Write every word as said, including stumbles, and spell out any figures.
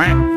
quack.